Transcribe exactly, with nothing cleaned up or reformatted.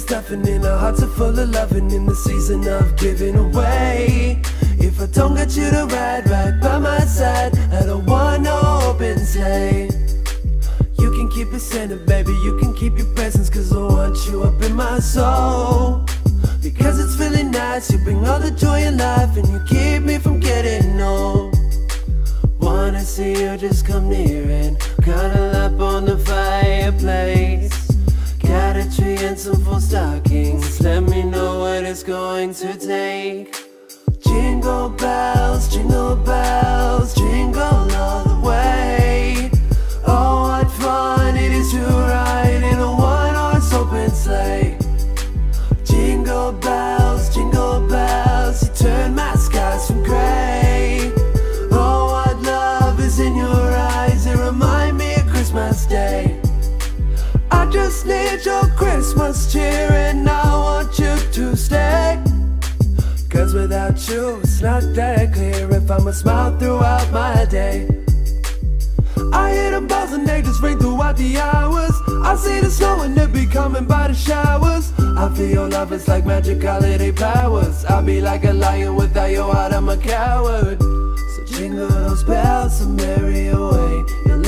baby's toughening, our hearts are full of loving in the season of giving away. If I don't get you to ride right by my side, I don't want no open sleigh. You can keep your Santa, baby, you can keep your presents, cause I want you up in my soul. Because it's really nice, you bring all the joy in life, and you keep me from getting old. Wanna see you just come near and cuddle up on the fireplace. Got a tree and some full stockings, let me know what it's going to take. Jingle bells, jingle bells, jingle all the way. Oh, what fun it is to ride in a one-horse open sleigh. Jingle bells, jingle bells, you turn my skies from gray. Oh, what love is in your eyes, they remind me of Christmas Day. I just need your Christmas cheer and I want you to stay. Cause without you, it's not that clear if I'ma smile throughout my day. I hear them bells and they just ring throughout the hours. I see the snow and it be coming by the showers. I feel your love, it's like magic holiday powers. I'll be like a lion without your heart, I'm a coward. So jingle those bells and merry away.